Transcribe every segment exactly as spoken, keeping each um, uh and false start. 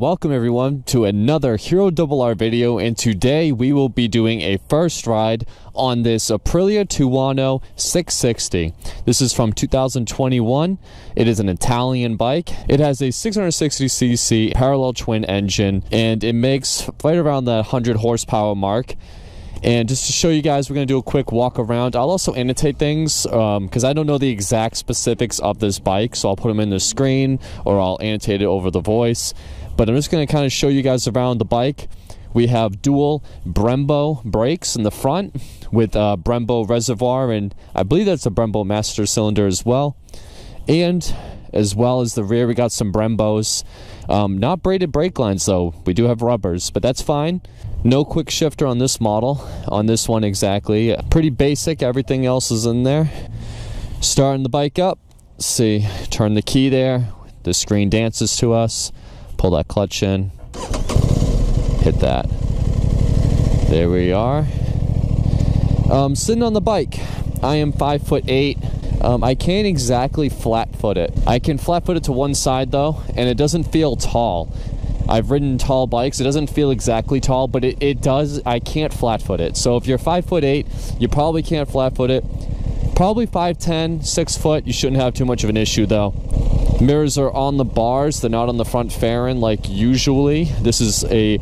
Welcome everyone to another Hero R R video, and today we will be doing a first ride on this Aprilia Tuono six sixty. This is from two thousand twenty-one. It is an Italian bike. It has a six hundred sixty c c parallel twin engine, and it makes right around the one hundred horsepower mark. And just to show you guys, we're going to do a quick walk around. I'll also annotate things because um, I don't know the exact specifics of this bike, so I'll put them in the screen or I'll annotate it over the voice. But I'm just going to kind of show you guys around the bike. We have dual Brembo brakes in the front with a Brembo reservoir, and I believe that's a Brembo master cylinder as well. And as well as the rear, we got some Brembos. Um, not braided brake lines though. We do have rubbers, but that's fine. No quick shifter on this model, on this one exactly. Pretty basic, everything else is in there. Starting the bike up, let's see, turn the key there. The screen dances to us. Pull that clutch in, hit that. There we are. Um, sitting on the bike, I am five foot eight. Um, I can't exactly flat foot it. I can flat foot it to one side though, and it doesn't feel tall. I've ridden tall bikes, it doesn't feel exactly tall, but it, it does, I can't flat foot it. So if you're five foot eight, you probably can't flat foot it. Probably five ten, six foot, you shouldn't have too much of an issue though. Mirrors are on the bars, they're not on the front fairing like usually. This is a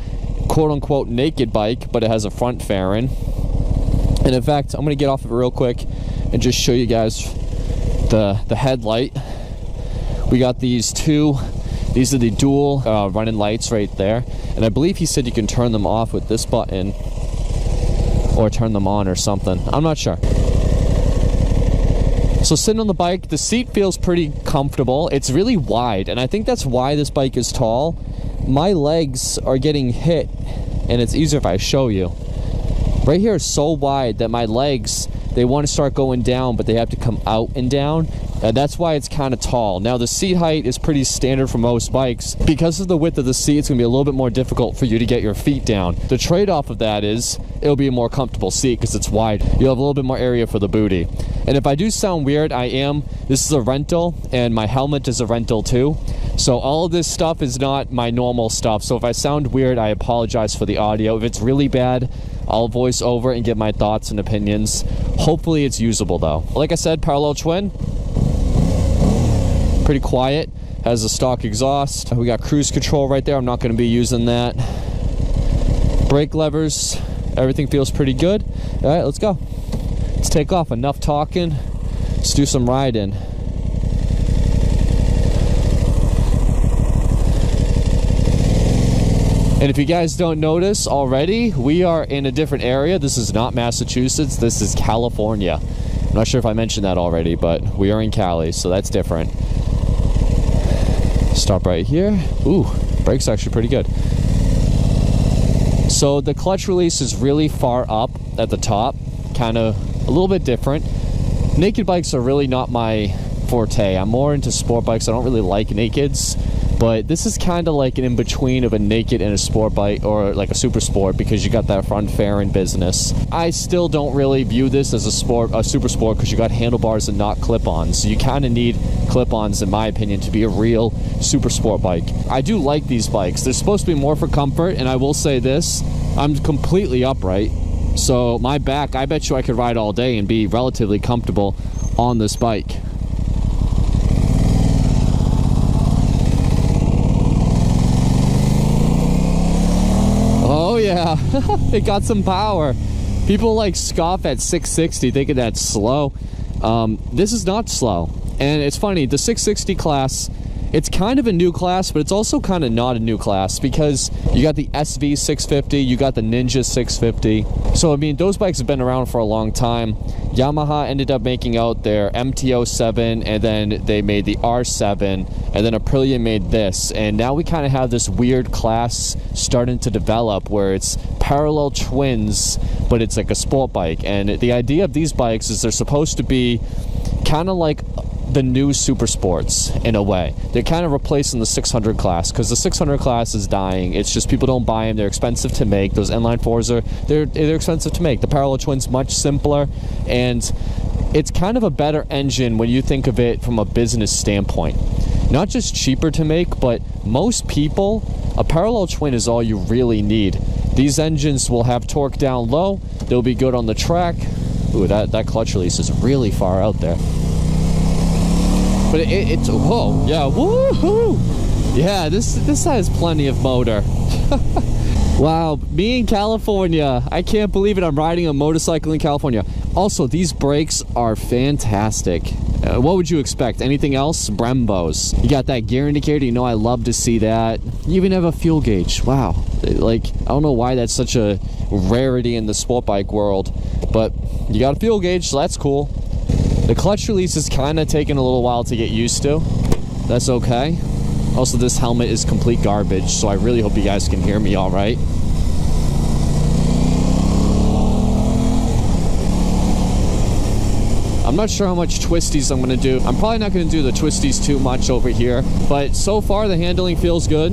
quote unquote naked bike, but it has a front fairing. And in fact, I'm gonna get off of it real quick and just show you guys the, the headlight. We got these two These are the dual uh, running lights right there. And I believe he said you can turn them off with this button or turn them on or something. I'm not sure. So sitting on the bike, the seat feels pretty comfortable. It's really wide, and I think that's why this bike is tall. My legs are getting hit, and it's easier if I show you. Right here is so wide that my legs, they want to start going down, but they have to come out and down. And that's why it's kind of tall. Now the seat height is pretty standard for most bikes. Because of the width of the seat, it's gonna be a little bit more difficult for you to get your feet down. The trade-off of that is it'll be a more comfortable seat because it's wide. You'll have a little bit more area for the booty. And if I do sound weird, I am. This is a rental, and my helmet is a rental too. So all of this stuff is not my normal stuff. So if I sound weird, I apologize for the audio. If it's really bad, I'll voice over and get my thoughts and opinions. Hopefully it's usable though. Like I said, parallel twin. Pretty quiet, has a stock exhaust. We got cruise control right there. I'm not going to be using that. Brake levers, everything feels pretty good. All right, let's go. Let's take off. Enough talking. Let's do some riding. And if you guys don't notice already, we are in a different area. This is not Massachusetts. This is California. I'm not sure if I mentioned that already, but we are in Cali, so that's different. Stop right here. Ooh, brake's actually pretty good. So the clutch release is really far up at the top, kind of a little bit different. Naked bikes are really not my forte. I'm more into sport bikes. I don't really like nakeds, but this is kind of like an in-between of a naked and a sport bike, or like a super sport, because you got that front fairing business. I still don't really view this as a sport, a super sport, because you got handlebars and not clip-ons. So you kind of need clip-ons, in my opinion, to be a real super sport bike. I do like these bikes. They're supposed to be more for comfort, and I will say this, I'm completely upright. So my back, I bet you I could ride all day and be relatively comfortable on this bike. Yeah, it got some power. People like scoff at six sixty thinking that's slow. Um, this is not slow. And it's funny, the six sixty class, it's kind of a new class, but it's also kind of not a new class, because you got the S V six fifty, you got the Ninja six fifty. So, I mean, those bikes have been around for a long time. Yamaha ended up making out their M T oh seven, and then they made the R seven, and then Aprilia made this. And now we kind of have this weird class starting to develop where it's parallel twins, but it's like a sport bike. And the idea of these bikes is they're supposed to be kind of like the new super sports in a way. They're kind of replacing the six hundred class, because the six hundred class is dying. It's just people don't buy them. They're expensive to make. Those inline fours are they're they're expensive to make. The parallel twin's much simpler, and it's kind of a better engine when you think of it from a business standpoint. not just cheaper to make, but most people, a parallel twin is all you really need. These engines will have torque down low, they'll be good on the track. Ooh, that, that clutch release is really far out there. But it, it, it's, whoa, yeah, woohoo! Yeah, this, this has plenty of motor. Wow, me in California. I can't believe it, I'm riding a motorcycle in California. Also, these brakes are fantastic. Uh, what would you expect? Anything else? Brembos. You got that gear indicator, you know I love to see that. You even have a fuel gauge, wow. Like, I don't know why that's such a rarity in the sport bike world, but you got a fuel gauge, so that's cool. The clutch release is kinda taking a little while to get used to. That's okay. Also, this helmet is complete garbage, so I really hope you guys can hear me all right. I'm not sure how much twisties I'm gonna do. I'm probably not gonna do the twisties too much over here, but so far the handling feels good.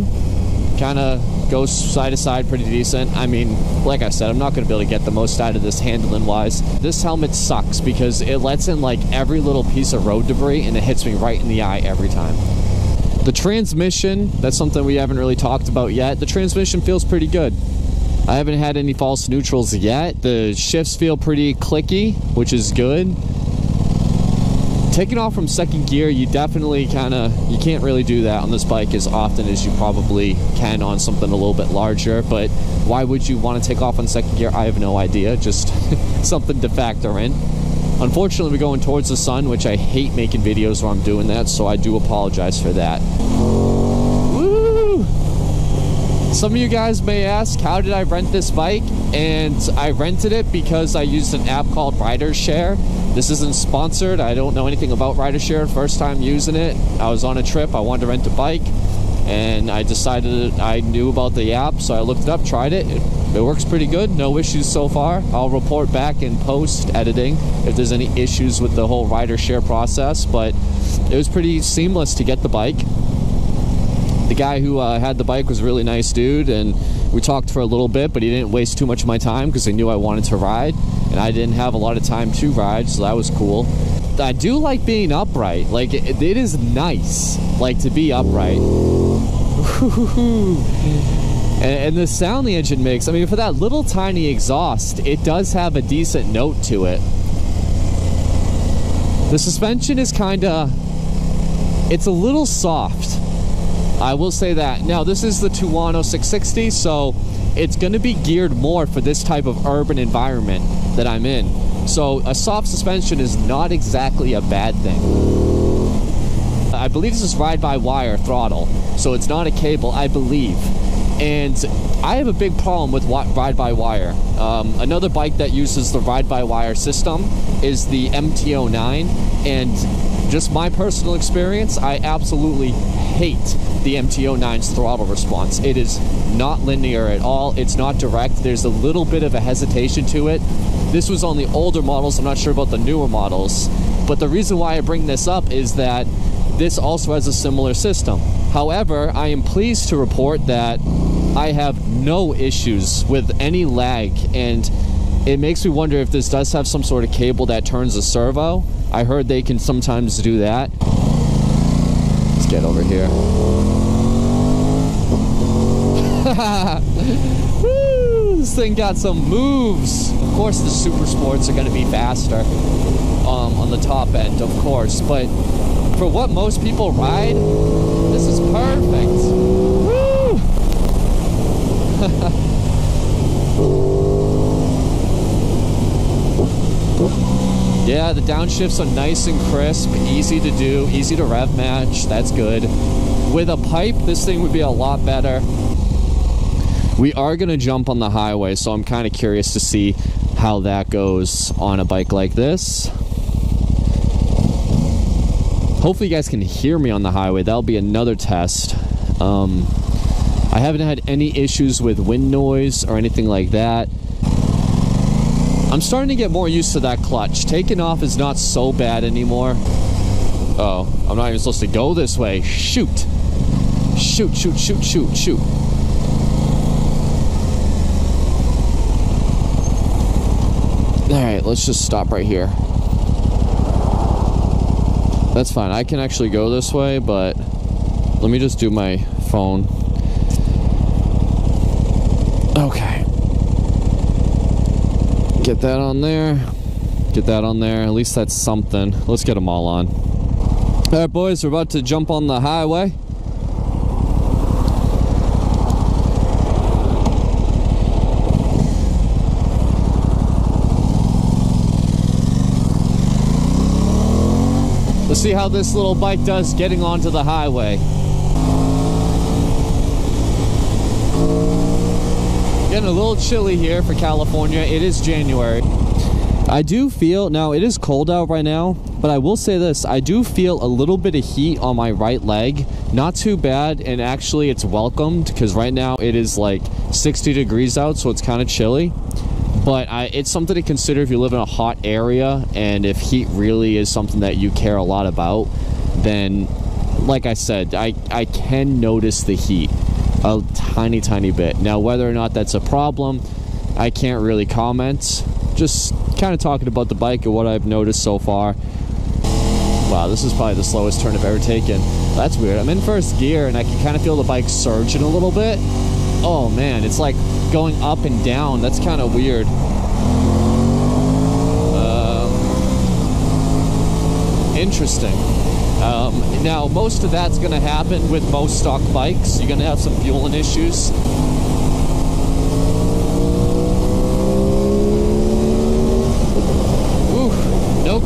Kinda goes side to side pretty decent. I mean, like I said, I'm not gonna be able to get the most out of this handling wise. This helmet sucks because it lets in like every little piece of road debris and it hits me right in the eye every time. The transmission, that's something we haven't really talked about yet. The transmission feels pretty good. I haven't had any false neutrals yet. The shifts feel pretty clicky, which is good. Taking off from second gear, you definitely kind of, you can't really do that on this bike as often as you probably can on something a little bit larger, but why would you want to take off on second gear? I have no idea, just something to factor in. Unfortunately, we're going towards the sun, which I hate making videos while I'm doing that, so I do apologize for that. Woo! Some of you guys may ask, how did I rent this bike? And I rented it because I used an app called Riders Share. This isn't sponsored. I don't know anything about Riders Share. First time using it. I was on a trip. I wanted to rent a bike, and I decided I knew about the app, so I looked it up, tried it. It, it works pretty good, no issues so far. I'll report back in post-editing if there's any issues with the whole rider share process, but it was pretty seamless to get the bike. The guy who uh, had the bike was a really nice dude, and we talked for a little bit, but he didn't waste too much of my time because he knew I wanted to ride, and I didn't have a lot of time to ride, so that was cool. I do like being upright. Like, it, it is nice, like, to be upright. and, and the sound the engine makes, I mean, for that little tiny exhaust, it does have a decent note to it. The suspension is kinda, it's a little soft. I will say that. Now, this is the Tuono six sixty, so it's gonna be geared more for this type of urban environment that I'm in. So a soft suspension is not exactly a bad thing. I believe this is ride-by-wire throttle, so it's not a cable, I believe. And I have a big problem with ride-by-wire. Um, another bike that uses the ride-by-wire system is the M T oh nine, and just my personal experience, I absolutely hate the M T oh nine's throttle response. It is not linear at all, it's not direct, there's a little bit of a hesitation to it. This was on the older models, I'm not sure about the newer models, but the reason why I bring this up is that this also has a similar system. However, I am pleased to report that I have no issues with any lag, and it makes me wonder if this does have some sort of cable that turns a servo. I heard they can sometimes do that. Let's get over here. Woo, this thing got some moves. Of course the super sports are going to be faster um, on the top end, of course, but for what most people ride, this is perfect. Woo! Yeah, the downshifts are nice and crisp, easy to do, easy to rev match, that's good. With a pipe, this thing would be a lot better. We are gonna jump on the highway, so I'm kinda curious to see how that goes on a bike like this. Hopefully you guys can hear me on the highway, that'll be another test. Um, I haven't had any issues with wind noise or anything like that. I'm starting to get more used to that clutch. Taking off is not so bad anymore. Uh oh, I'm not even supposed to go this way. Shoot! Shoot, shoot, shoot, shoot, shoot. Alright, let's just stop right here. That's fine, I can actually go this way, but Let me just do my phone. Okay. Get that on there. Get that on there. At least that's something. Let's get them all on. All right, boys, we're about to jump on the highway. Let's see how this little bike does getting onto the highway. Getting a little chilly here for California. It is January. I do feel, now it is cold out right now, but I will say this, I do feel a little bit of heat on my right leg. Not too bad, and actually it's welcomed, because right now it is like sixty degrees out, so it's kind of chilly. But I, it's something to consider if you live in a hot area, and if heat really is something that you care a lot about, then, like I said, I, I can notice the heat a tiny, tiny bit. Now, whether or not that's a problem, I can't really comment. Just kind of talking about the bike and what I've noticed so far. Wow, this is probably the slowest turn I've ever taken. That's weird. I'm in first gear and I can kind of feel the bike surging a little bit. Oh man, it's like going up and down. That's kind of weird. Um, interesting. Um, now, most of that's going to happen with most stock bikes. You're going to have some fueling issues.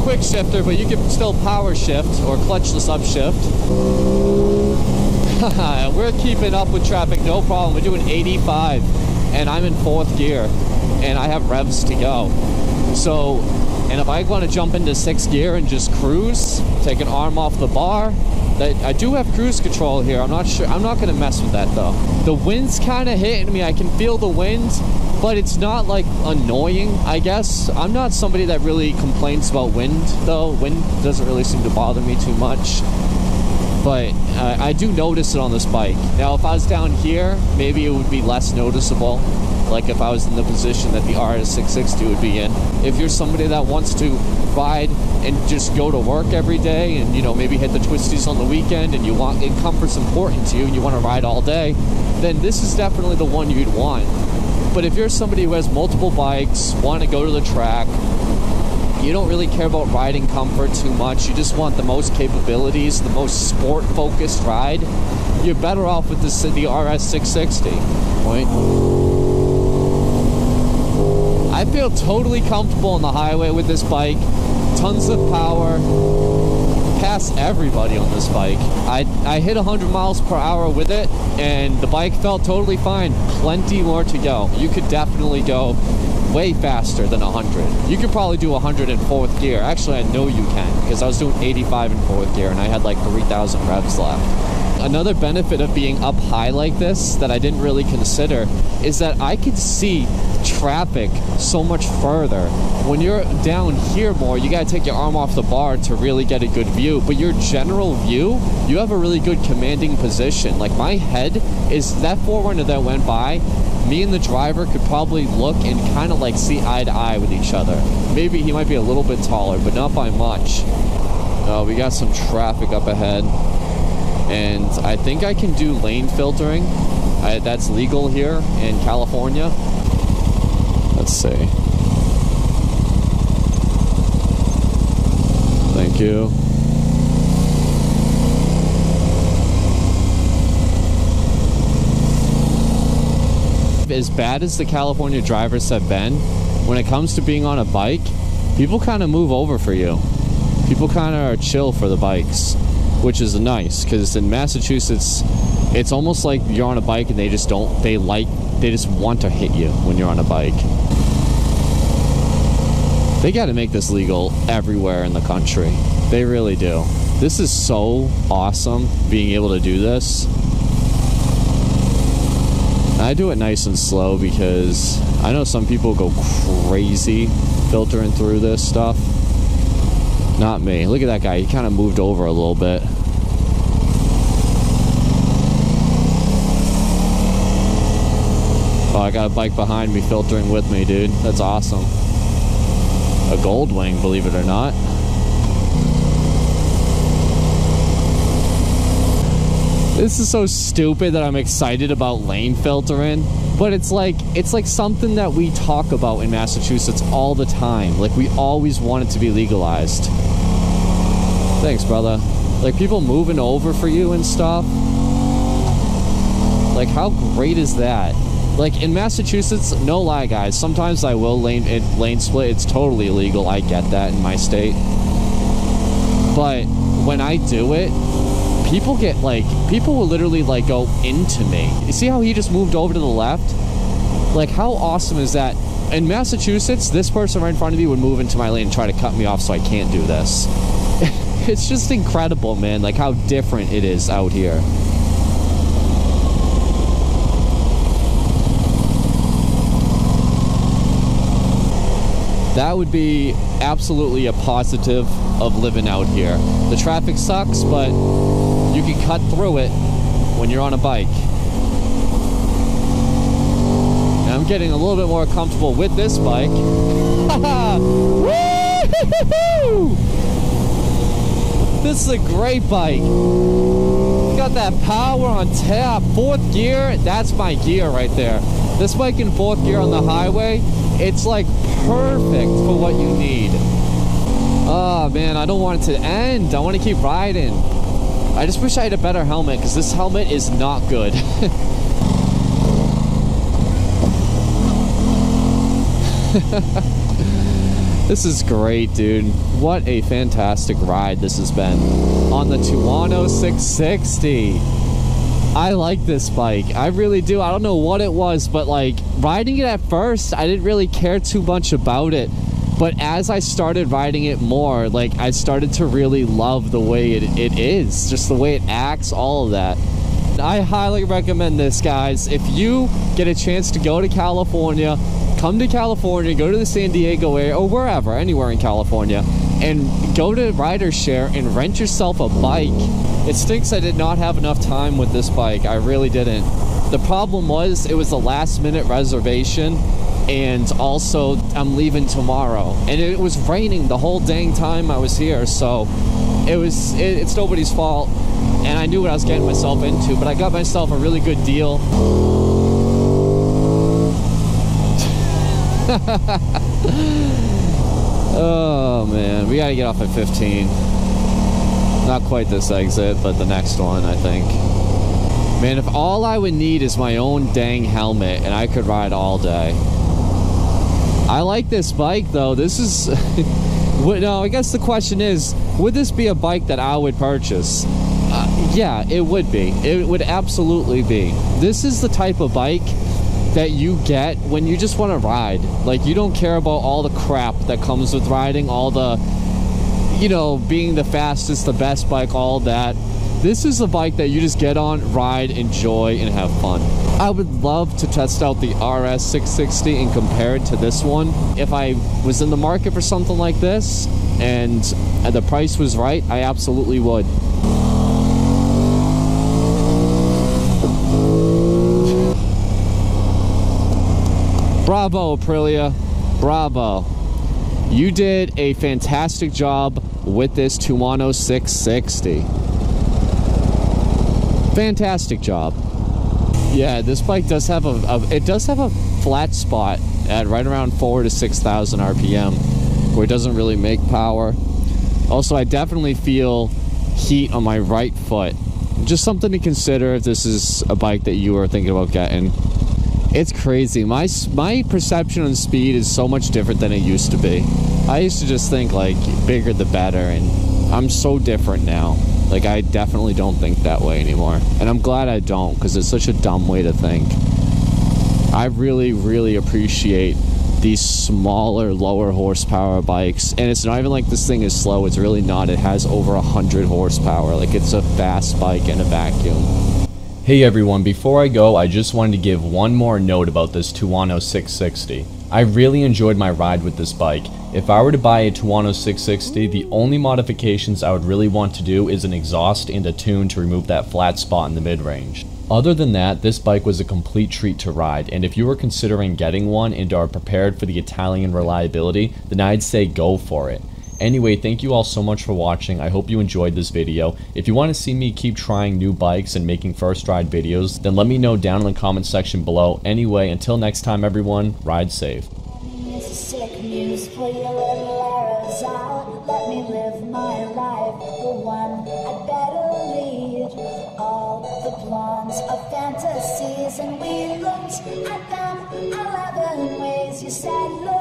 Quick shifter, but you can still power shift or clutchless upshift. We're keeping up with traffic, no problem. We're doing eighty-five, and I'm in fourth gear, and I have revs to go. So, and if I want to jump into sixth gear and just cruise, take an arm off the bar, that I do have cruise control here. I'm not sure. I'm not going to mess with that though. The wind's kind of hitting me. I can feel the wind. But it's not like annoying, I guess. I'm not somebody that really complains about wind though. Wind doesn't really seem to bother me too much. But uh, I do notice it on this bike. Now if I was down here, maybe it would be less noticeable. Like if I was in the position that the R S six sixty would be in. If you're somebody that wants to ride and just go to work every day and, you know, maybe hit the twisties on the weekend and you want, and comfort's important to you and you want to ride all day, then this is definitely the one you'd want. But if you're somebody who has multiple bikes, want to go to the track, you don't really care about riding comfort too much, you just want the most capabilities, the most sport-focused ride, you're better off with the, the R S six sixty. Point. I feel totally comfortable on the highway with this bike. Tons of power. Pass everybody on this bike. I, I hit one hundred miles per hour with it, and the bike felt totally fine. Plenty more to go. You could definitely go way faster than one hundred. You could probably do one hundred in fourth gear. Actually, I know you can, because I was doing eighty-five in fourth gear, and I had like three thousand revs left. Another benefit of being up high like this that I didn't really consider is that I could see traffic so much further. When you're down here more, you gotta take your arm off the bar to really get a good view, but your general view, you have a really good commanding position. Like my head is, that forerunner that went by, me and the driver could probably look and kind of like see eye to eye with each other. Maybe he might be a little bit taller, but not by much. Oh, we got some traffic up ahead. And I think I can do lane filtering. I, that's legal here in California. Let's see. Thank you. As bad as the California drivers have been, when it comes to being on a bike, people kind of move over for you. People kind of are chill for the bikes, which is nice, because in Massachusetts, it's almost like you're on a bike and they just don't, they like, they just want to hit you when you're on a bike. They gotta make this legal everywhere in the country. They really do. This is so awesome, being able to do this. I do it nice and slow because I know some people go crazy filtering through this stuff. Not me. Look at that guy. He kind of moved over a little bit. Oh, I got a bike behind me filtering with me, dude. That's awesome. A Goldwing, believe it or not. This is so stupid that I'm excited about lane filtering, but it's like it's like something that we talk about in Massachusetts all the time. Like, we always want it to be legalized. Thanks, brother. Like, people moving over for you and stuff. Like, how great is that? Like, in Massachusetts, no lie, guys, sometimes I will lane it, lane split. It's totally illegal. I get that in my state. But when I do it, people get like, people will literally like go into me. You see how he just moved over to the left? Like, how awesome is that? In Massachusetts, this person right in front of me would move into my lane and try to cut me off so I can't do this. It's just incredible, man, like how different it is out here. That would be absolutely a positive of living out here. The traffic sucks, but you can cut through it when you're on a bike. And I'm getting a little bit more comfortable with this bike. This is a great bike. Got that power on tap. Fourth gear, that's my gear right there. This bike in fourth gear on the highway, it's like perfect for what you need. Oh man, I don't want it to end. I want to keep riding. I just wish I had a better helmet, because this helmet is not good. This is great, dude. What a fantastic ride this has been on the Tuono six sixty. I like this bike. I really do. I don't know what it was, but like riding it at first, I didn't really care too much about it. But as I started riding it more, like I started to really love the way it, it is, just the way it acts, all of that. I highly recommend this, guys. If you get a chance to go to California, come to California, go to the San Diego area or wherever, anywhere in California, and go to Riders Share and rent yourself a bike. It stinks I did not have enough time with this bike. I really didn't. The problem was it was a last minute reservation, and also I'm leaving tomorrow, and it was raining the whole dang time I was here, so it was it, it's nobody's fault, and I knew what I was getting myself into, but I got myself a really good deal. Oh man, we gotta get off at fifteen. Not quite this exit, but the next one, I think. Man, if all I would need is my own dang helmet, and I could ride all day. I like this bike, though. This is... No, I guess the question is, would this be a bike that I would purchase? Uh, yeah, it would be. It would absolutely be. This is the type of bike that you get when you just want to ride. Like, you don't care about all the crap that comes with riding, all the... you know, being the fastest, the best bike, all that. This is a bike that you just get on, ride, enjoy, and have fun. I would love to test out the R S six sixty and compare it to this one. If I was in the market for something like this and the price was right, I absolutely would. Bravo, Aprilia. Bravo. You did a fantastic job with this Tuono six sixty. Fantastic job. Yeah, this bike does have a, a it does have a flat spot at right around four to six thousand R P M, where it doesn't really make power. Also, I definitely feel heat on my right foot. Just something to consider if this is a bike that you are thinking about getting. It's crazy. My my perception on speed is so much different than it used to be. I used to just think like bigger the better, and I'm so different now. Like, I definitely don't think that way anymore, and I'm glad I don't, because it's such a dumb way to think. I really, really appreciate these smaller, lower horsepower bikes, and it's not even like this thing is slow. It's really not. It has over one hundred horsepower. Like, it's a fast bike in a vacuum. Hey everyone, before I go, I just wanted to give one more note about this Tuono six sixty. I really enjoyed my ride with this bike. If I were to buy a Tuono six sixty, the only modifications I would really want to do is an exhaust and a tune to remove that flat spot in the mid-range. Other than that, this bike was a complete treat to ride, and if you were considering getting one and are prepared for the Italian reliability, then I'd say go for it. Anyway, thank you all so much for watching. I hope you enjoyed this video. If you want to see me keep trying new bikes and making first ride videos, then let me know down in the comment section below. Anyway, until next time everyone, ride safe. Of fantasies, and we looked at them eleven ways. You said, look.